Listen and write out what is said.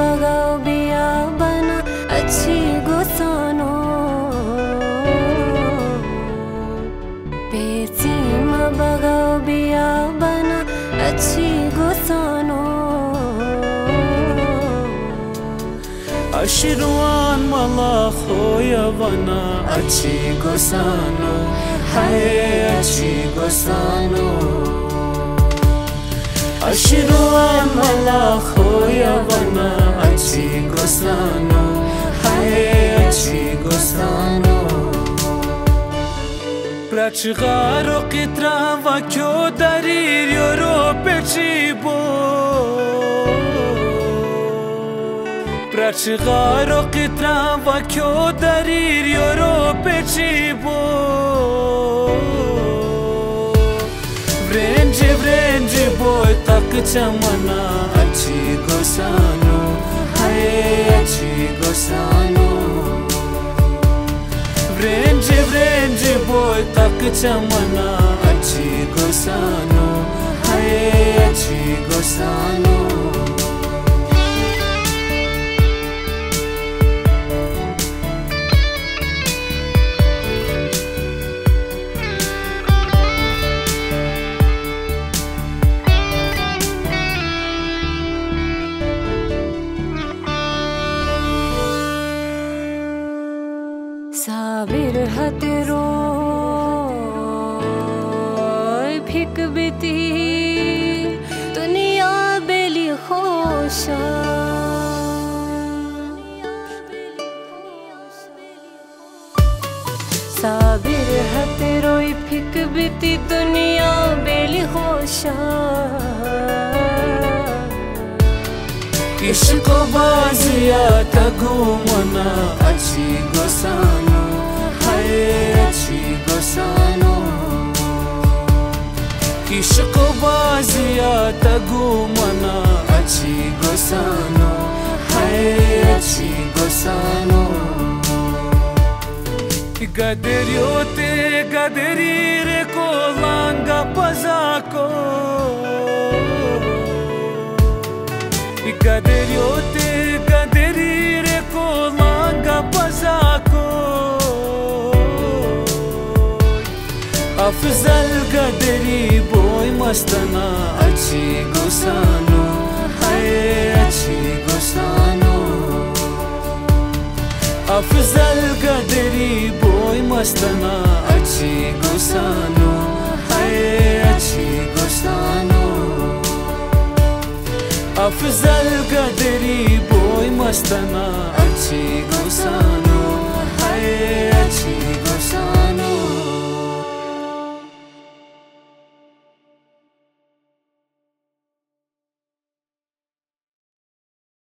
बगाओ बियाबना अच्छी गोसा नो पेची मा बगाओ बियाबना अच्छी गोसा नो अशिरुआन मला खोया बना अच्छी गोसा नो हाय अच्छी गोसा नो Ashiruan mala khoya vana achi gosa no hai achi gosa no Prachgaro qitra va kyo darir yoro pechibo Prachgaro qitra va kyo darir yoro pechibo Vrenje vrenje boy tak chamana achi gosa no hai achi gosa no Vrenje vrenje boy tak chamana achi gosa no hai achi gosa no sabir hatero phik biti duniya beli khosha sabir hatero phik biti duniya beli khosha ishq baziya tagumana achi gosa no hai achi gosa no ishq baziya tagumana achi gosa no hai achi gosa no gaderiote gaderire ko langa pazako Gaderiote gaderire ko langa pazako Afzal gaderi boy mastana achi gosa no hai achi gosa no Afzal gaderi boy mastana achi gosa no hai achi gosa no Afzal gaderi boy mastana achi gosa